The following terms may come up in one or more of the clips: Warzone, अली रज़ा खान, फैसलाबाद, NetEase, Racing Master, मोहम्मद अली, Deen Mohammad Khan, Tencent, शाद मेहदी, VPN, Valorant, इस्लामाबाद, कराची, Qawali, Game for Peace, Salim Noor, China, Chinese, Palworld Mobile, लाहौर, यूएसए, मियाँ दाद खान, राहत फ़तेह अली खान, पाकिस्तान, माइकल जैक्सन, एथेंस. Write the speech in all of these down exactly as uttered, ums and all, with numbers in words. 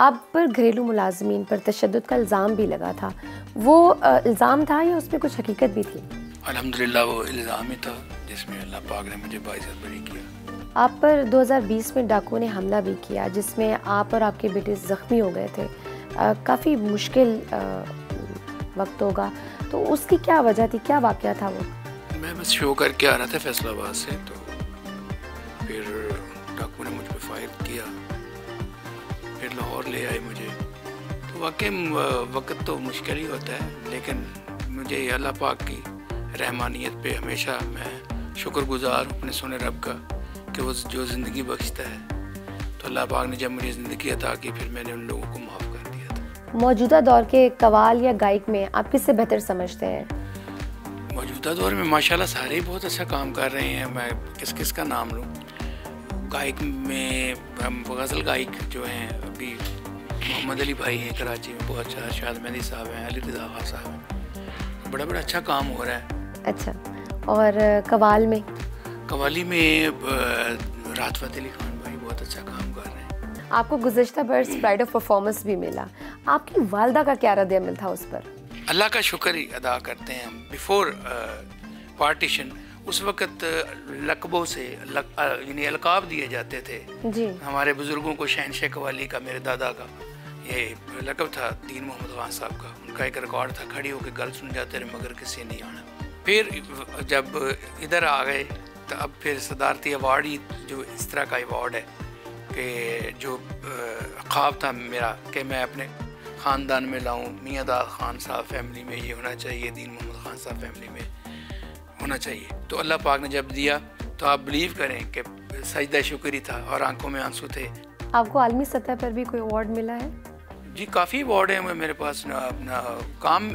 आप पर घरेलू मुलाजमीन पर तशद्दुद का इल्ज़ाम भी लगा था, वो इल्ज़ाम था या उस पर कुछ हकीकत भी थी? अल्हम्दुलिल्लाह वो इल्ज़ाम ही था जिसमें अल्लाह पाक ने मुझे बाइज़्ज़त बरी किया। आप पर दो हज़ार बीस में डाकुओं ने हमला भी किया जिसमें आप और आपके बेटे ज़ख्मी हो गए थे। काफ़ी मुश्किल आ, वक्त होगा, तो उसकी क्या वजह थी, क्या वाक़या था वो? मैं बस शो करके आ रहा था फैसलाबाद से, तो फिर डाकुओं ने मुझ पर फायर किया, फिर लाहौर ले आए मुझे। तो वाकई वक्त तो मुश्किल ही होता है, लेकिन मुझे अल्लाह पाक की रहमानियत पे हमेशा मैं शुक्रगुजार हूँ अपने सोने रब का कि वो जो ज़िंदगी बख्शता है। तो अल्लाह पाक ने जब मुझे ज़िंदगी अता की फिर मैंने उन लोगों को माफ़ कर दिया था। मौजूदा दौर के कवाल या गायक में आप किससे बेहतर समझते हैं? मौजूदा दौर में माशाल्लाह सारे बहुत अच्छा काम कर रहे हैं, मैं किस किस का नाम लूँ। गायक में हम गज़ल गायक जो हैं अभी मोहम्मद अली भाई हैं कराची में, बहुत अच्छा, शाद मेहदी साहब हैं, अली रज़ा खान साहब हैं, बड़ा बड़ा अच्छा काम हो रहा है। अच्छा, और कवाल में? कवाली में राहत फ़तेह अली खान भाई बहुत अच्छा काम कर रहे हैं। आपको गुज़श्ता बर्स प्राइड ऑफ परफॉर्मेंस भी मिला, आपकी वालदा का क्या रद्द अमल था उस पर? अल्लाह का शुक्र ही अदा करते हैं हम। बिफोर पार्टीशन उस वक्त लकबों से लक, यानी अलकाब दिए जाते थे जी। हमारे बुजुर्गों को शहनशाह कवाली का, मेरे दादा का ये लकब था, दीन मोहम्मद खान साहब का। उनका एक रिकॉर्ड था, खड़ी होकर गल सुन जाते रहे मगर किसी नहीं आना। फिर जब इधर आ गए तो अब फिर सदारती अवार्ड ही जो इस तरह का अवार्ड है कि जो ख्वाब था मेरा कि मैं अपने ख़ानदान में लाऊं, मियाँ दाद खान साहब फैमिली में ये होना चाहिए, दीन मोहम्मद खान साहब फैमिली में होना चाहिए। तो अल्लाह पाक ने जब दिया तो आप बिलीव करें कि सजदा शुक्र ही था और आंखों में आंसू थे। आपको आलमी सतह पर भी कोई अवार्ड मिला है? जी, काफ़ी अवार्ड हैं मेरे पास। ना अपना काम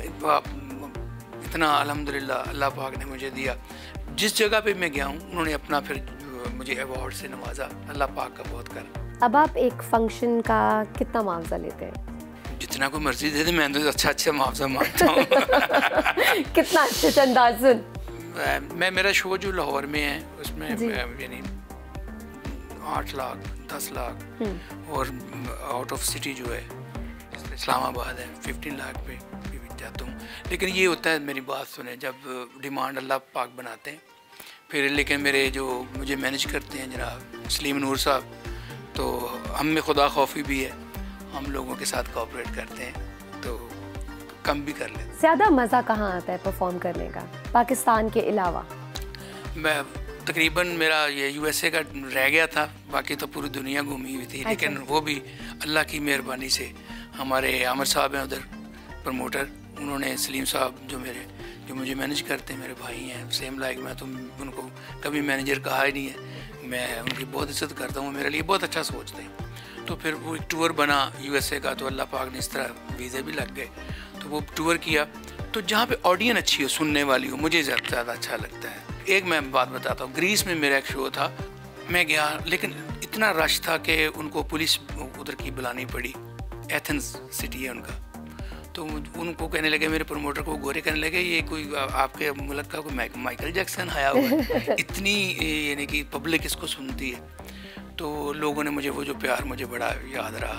इतना अल्हम्दुलिल्लाह अल्लाह पाक ने मुझे दिया, जिस जगह पे मैं गया हूँ उन्होंने अपना फिर मुझे अवार्ड से नवाजा, अल्लाह पाक का बहुत कर। अब आप एक फंक्शन का कितना मुआवजा लेते हैं? जितना कोई मर्जी दे दे, मैं तो अच्छा अच्छा मुआवजा मांगता हूँ। कितना अच्छे अंदाजन? मैं मेरा शो जो लाहौर में है उसमें यानी आठ लाख दस लाख और आउट ऑफ सिटी जो है इस्लामाबाद है फिफ्टीन लाख पे भी जाता हूँ। लेकिन ये होता है, मेरी बात सुने, जब डिमांड अल्लाह पाक बनाते हैं फिर। लेकिन मेरे जो मुझे मैनेज करते हैं जनाब सलीम नूर साहब, तो हम में खुदा खौफी भी है, हम लोगों के साथ कोऑपरेट करते हैं तो कम भी कर लेते। ज़्यादा मज़ा कहाँ आता है परफॉर्म करने का पाकिस्तान के अलावा? मैं तकरीबन मेरा ये यूएसए का रह गया था, बाकी तो पूरी दुनिया घूमी हुई थी। अच्छा। लेकिन वो भी अल्लाह की मेहरबानी से हमारे आमर साहब हैं उधर प्रमोटर, उन्होंने सलीम साहब जो मेरे जो मुझे मैनेज करते हैं मेरे भाई हैं, सेम लाइक मैं तो उनको कभी मैनेजर कहा ही नहीं है, मैं उनकी बहुत इज्जत करता हूँ, मेरे लिए बहुत अच्छा सोचते हैं। तो फिर वो टूर बना यूएसए का, तो अल्लाह पाक ने इस तरह वीज़े भी लग गए, तो वो टूर किया। तो जहाँ पे ऑडियंस अच्छी हो, सुनने वाली हो, मुझे ज़्यादा अच्छा लगता है। एक मैं बात बताता हूँ, ग्रीस में मेरा एक शो था, मैं गया, लेकिन इतना रश था कि उनको पुलिस उधर की बुलानी पड़ी, एथेंस सिटी है उनका। तो उनको कहने लगे, मेरे प्रमोटर को गोरे कहने लगे, ये कोई आपके मुल्क का कोई माइकल जैक्सन आया हुआ, इतनी यानी कि पब्लिक इसको सुनती है। तो लोगों ने मुझे वो जो प्यार मुझे बड़ा याद रहा